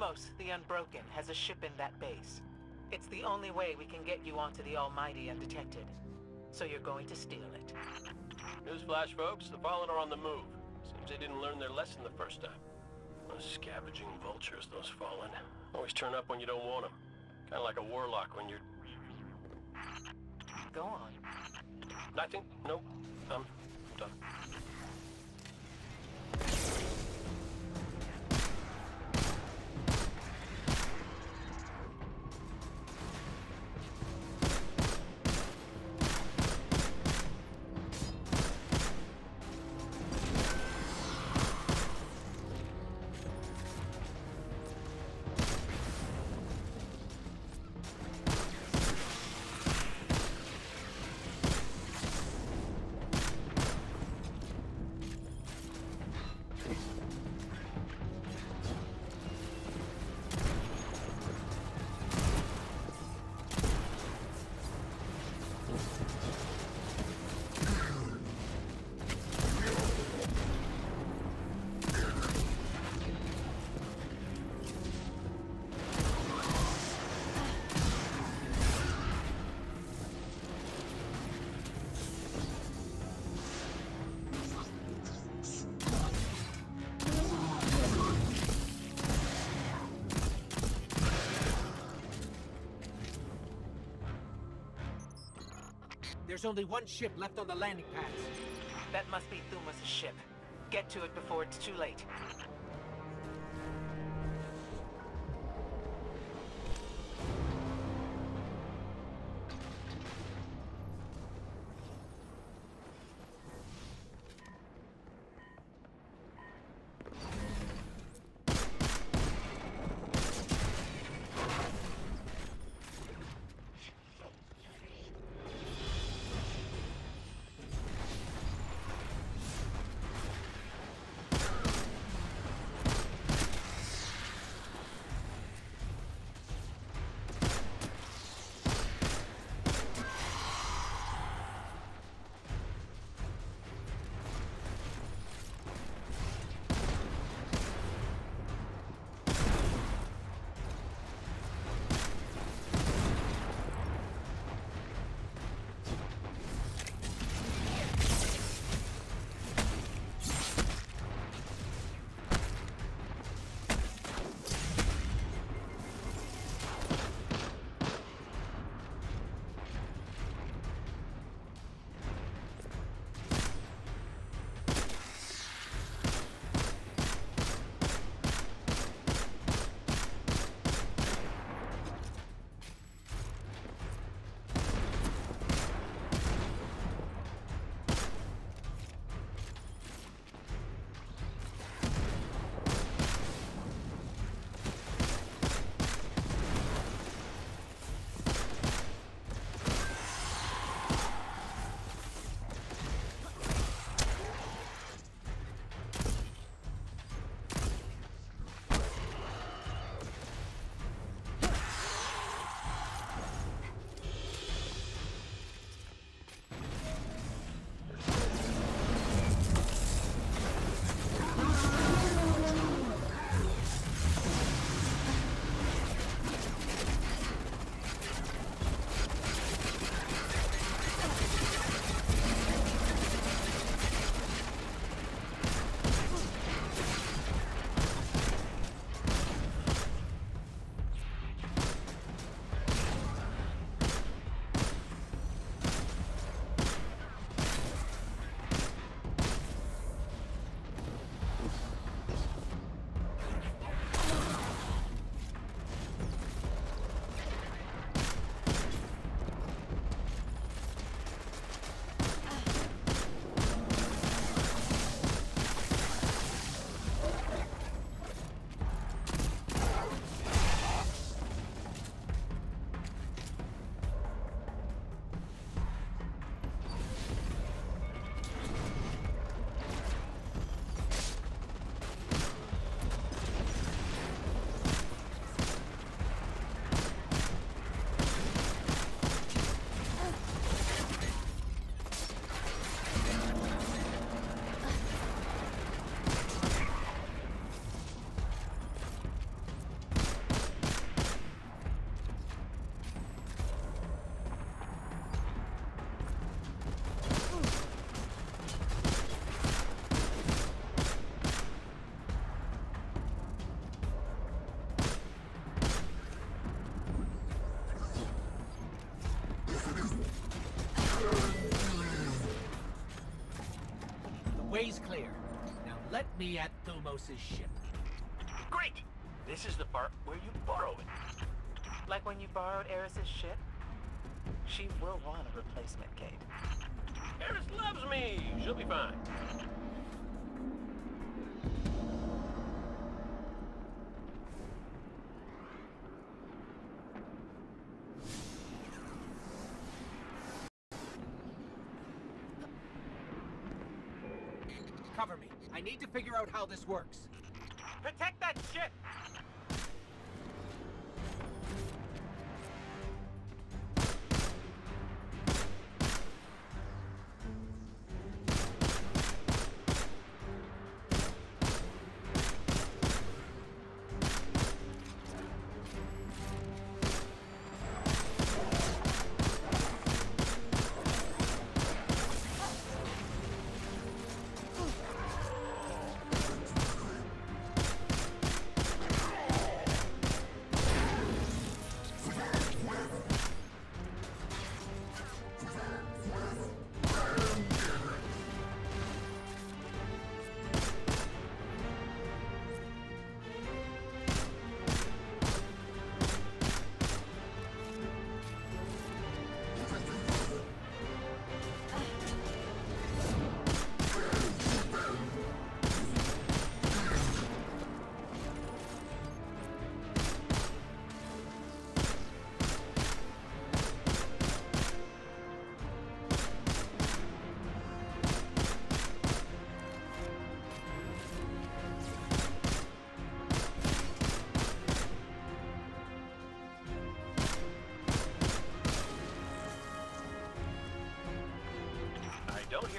Thumos, the Unbroken, has a ship in that base. It's the only way we can get you onto the Almighty undetected. So you're going to steal it. Newsflash, folks. The Fallen are on the move. Seems they didn't learn their lesson the first time. Those scavenging vultures, those Fallen. Always turn up when you don't want them. Kind of like a warlock when you're... Go on. Nothing. Nope. I'm done. There's only one ship left on the landing pads. That must be Thumos' ship. Get to it before it's too late. Way's clear. Now let me at Thumos' ship. Great! This is the part where you borrow it. Like when you borrowed Eris' ship? She will want a replacement, Kate. Eris loves me! She'll be fine. Cover me. I need to figure out how this works. Protect that ship!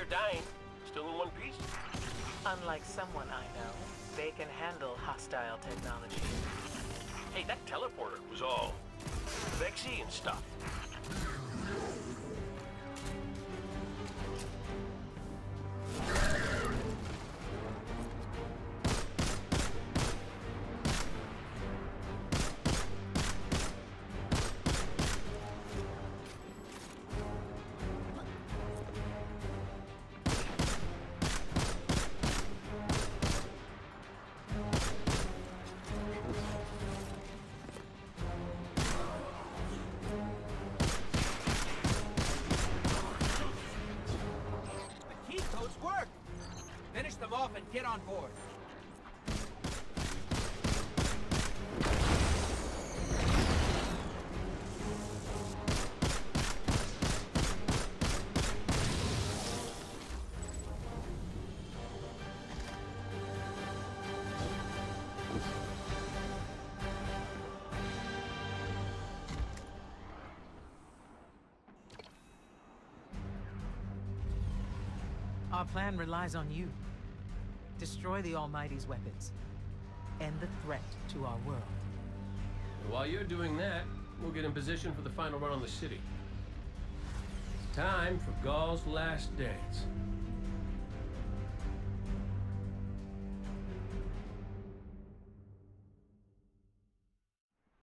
Dying. Still in one piece? Unlike someone I know, they can handle hostile technology. Hey, that teleporter was all sexy and stuff. Off and get on board. Our plan relies on you. Destroy the Almighty's weapons. End the threat to our world. While you're doing that, we'll get in position for the final run on the city. Time for Gaul's last dance.